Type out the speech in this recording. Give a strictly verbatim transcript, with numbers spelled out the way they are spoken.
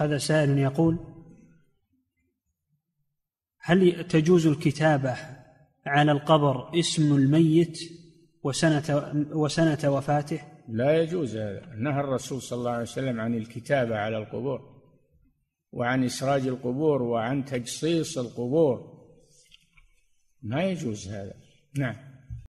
هذا سائل يقول: هل تجوز الكتابة على القبر اسم الميت وسنة وسنة وفاته؟ لا يجوز هذا، نهى الرسول صلى الله عليه وسلم عن الكتابة على القبور، وعن إسراج القبور، وعن تجصيص القبور، ما يجوز هذا. نعم.